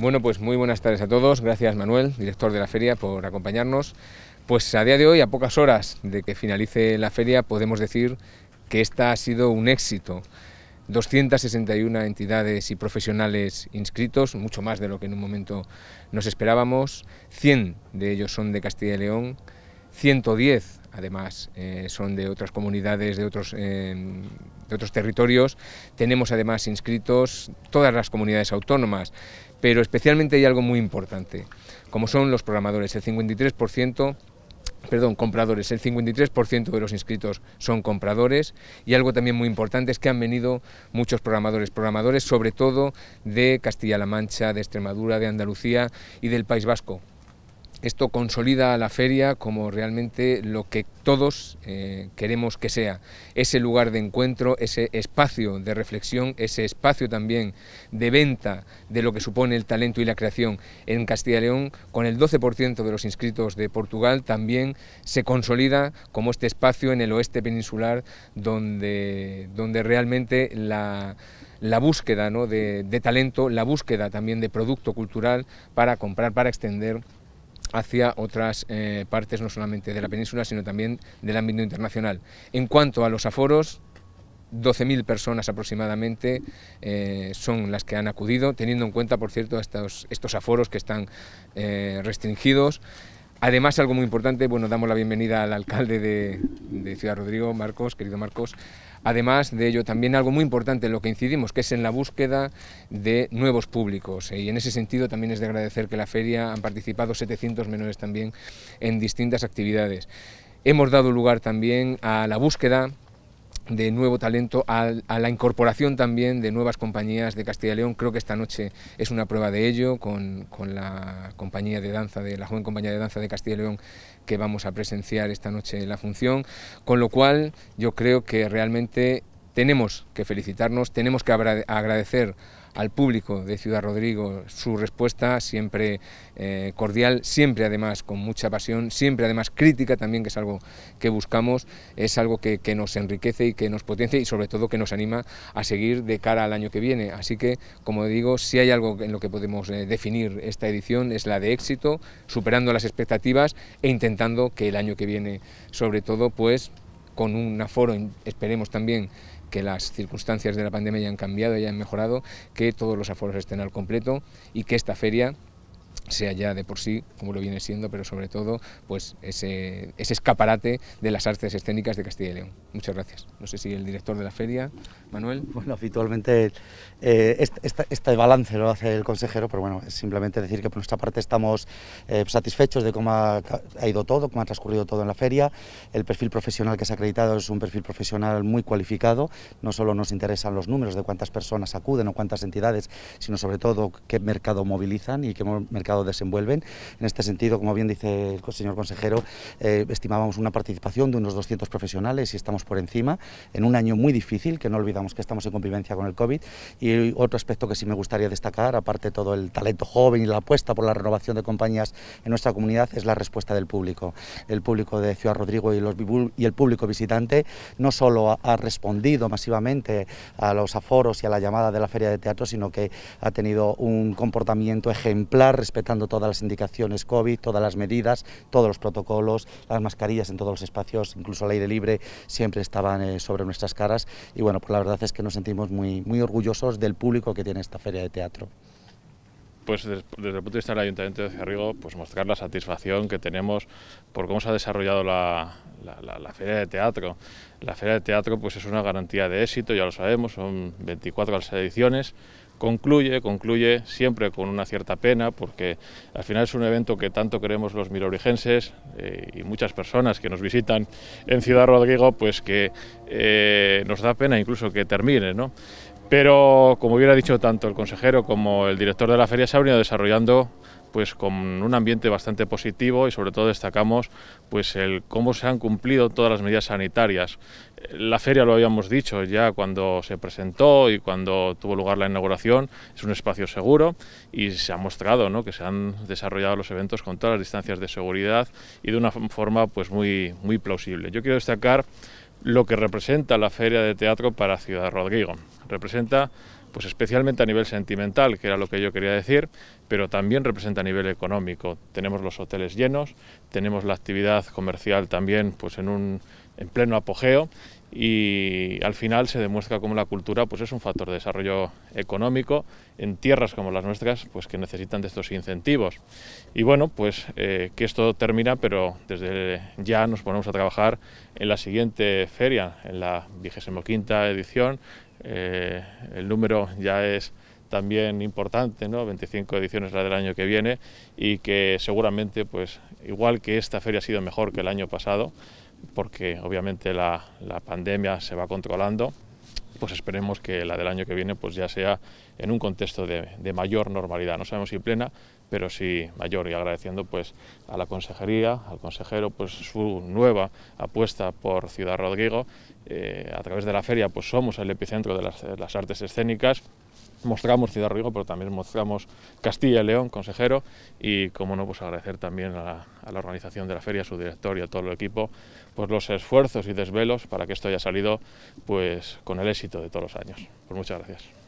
Bueno, pues muy buenas tardes a todos. Gracias, Manuel, director de la feria, por acompañarnos. Pues a día de hoy, a pocas horas de que finalice la feria, podemos decir que esta ha sido un éxito. 261 entidades y profesionales inscritos, mucho más de lo que en un momento nos esperábamos. 100 de ellos son de Castilla y León, 110 además son de otras comunidades, de otros territorios. Tenemos además inscritos todas las comunidades autónomas, pero especialmente hay algo muy importante, como son los programadores. Compradores, el 53% de los inscritos son compradores, y algo también muy importante es que han venido muchos programadores sobre todo de Castilla-La Mancha, de Extremadura, de Andalucía y del País Vasco. Esto consolida a la feria como realmente lo que todos queremos que sea, ese lugar de encuentro, ese espacio de reflexión, ese espacio también de venta de lo que supone el talento y la creación. En Castilla y León, con el 12% de los inscritos de Portugal, también se consolida como este espacio en el oeste peninsular donde realmente la búsqueda, ¿no?, de talento, la búsqueda también de producto cultural para comprar, para extender hacia otras partes, no solamente de la península, sino también del ámbito internacional. En cuanto a los aforos, 12.000 personas aproximadamente son las que han acudido, teniendo en cuenta, por cierto, estos aforos que están restringidos. Además, algo muy importante, bueno, damos la bienvenida al alcalde de Ciudad Rodrigo, Marcos, querido Marcos. Además de ello, también algo muy importante en lo que incidimos, que es en la búsqueda de nuevos públicos, y en ese sentido también es de agradecer que la feria han participado 700 menores también en distintas actividades. Hemos dado lugar también a la búsqueda de nuevo talento, a la incorporación también de nuevas compañías de Castilla y León. Creo que esta noche es una prueba de ello con la compañía de danza, la joven compañía de danza de Castilla y León, que vamos a presenciar esta noche la función, con lo cual yo creo que realmente tenemos que felicitarnos, tenemos que agradecer al público de Ciudad Rodrigo su respuesta, siempre cordial, siempre además con mucha pasión, siempre además crítica también, que es algo que buscamos, es algo que nos enriquece y que nos potencia, y sobre todo que nos anima a seguir de cara al año que viene. Así que, como digo, si hay algo en lo que podemos definir esta edición, es la de éxito, superando las expectativas e intentando que el año que viene, sobre todo, pues con un aforo, esperemos también que las circunstancias de la pandemia ya han cambiado, ya han mejorado, que todos los aforos estén al completo y que esta feria sea ya de por sí, como lo viene siendo, pero sobre todo pues ese escaparate de las artes escénicas de Castilla y León. Muchas gracias. No sé si el director de la feria, Manuel. Bueno, habitualmente este balance lo hace el consejero, pero bueno, es simplemente decir que por nuestra parte estamos satisfechos de cómo ha ido todo, cómo ha transcurrido todo en la feria. El perfil profesional que se ha acreditado es un perfil profesional muy cualificado. No solo nos interesan los números de cuántas personas acuden o cuántas entidades, sino sobre todo qué mercado movilizan y qué mercado desenvuelven. En este sentido, como bien dice el señor consejero, estimábamos una participación de unos 200 profesionales y estamos por encima, en un año muy difícil, que no olvidamos que estamos en convivencia con el COVID. Y otro aspecto que sí me gustaría destacar, aparte de todo el talento joven y la apuesta por la renovación de compañías en nuestra comunidad, es la respuesta del público. El público de Ciudad Rodrigo y el público visitante no solo ha respondido masivamente a los aforos y a la llamada de la feria de teatro, sino que ha tenido un comportamiento ejemplar respecto todas las indicaciones COVID, todas las medidas, todos los protocolos, las mascarillas en todos los espacios, incluso al aire libre, siempre estaban sobre nuestras caras. Y bueno, pues la verdad es que nos sentimos muy, muy orgullosos del público que tiene esta feria de teatro. Pues desde el punto de vista del Ayuntamiento de Ciudad Rodrigo, pues mostrar la satisfacción que tenemos por cómo se ha desarrollado la feria de teatro. La feria de teatro pues es una garantía de éxito, ya lo sabemos, son 24 las ediciones. Concluye siempre con una cierta pena, porque al final es un evento que tanto queremos los milorigenses y muchas personas que nos visitan en Ciudad Rodrigo, pues que nos da pena incluso que termine, ¿no? Pero, como hubiera dicho tanto el consejero como el director de la feria, se ha venido desarrollando pues con un ambiente bastante positivo, y sobre todo destacamos pues el cómo se han cumplido todas las medidas sanitarias. La feria, lo habíamos dicho ya cuando se presentó y cuando tuvo lugar la inauguración, es un espacio seguro, y se ha mostrado, ¿no?, que se han desarrollado los eventos con todas las distancias de seguridad y de una forma pues muy, muy plausible. Yo quiero destacar lo que representa la feria de teatro para Ciudad Rodrigo. Representa pues especialmente a nivel sentimental, que era lo que yo quería decir, pero también representa a nivel económico. Tenemos los hoteles llenos, tenemos la actividad comercial también pues en pleno apogeo, y al final se demuestra cómo la cultura pues es un factor de desarrollo económico en tierras como las nuestras, pues que necesitan de estos incentivos. Y bueno, pues que esto termina, pero desde ya nos ponemos a trabajar en la siguiente feria, en la 25ª edición. El número ya es también importante, ¿no? 25 ediciones la del año que viene, y que seguramente, pues igual que esta feria ha sido mejor que el año pasado, porque obviamente la pandemia se va controlando, pues esperemos que la del año que viene pues ya sea en un contexto de mayor normalidad, no sabemos si plena, pero sí mayor, y agradeciendo pues a la consejería, al consejero, pues su nueva apuesta por Ciudad Rodrigo. A través de la feria pues somos el epicentro de las artes escénicas, mostramos Ciudad Rodrigo, pero también mostramos Castilla y León, consejero, y como no, pues agradecer también a la organización de la feria, a su director y a todo el equipo, pues los esfuerzos y desvelos para que esto haya salido pues con el éxito de todos los años. Pues muchas gracias.